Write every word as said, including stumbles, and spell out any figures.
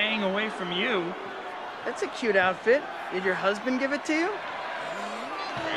staying away from you. That's a cute outfit. Did your husband give it to you?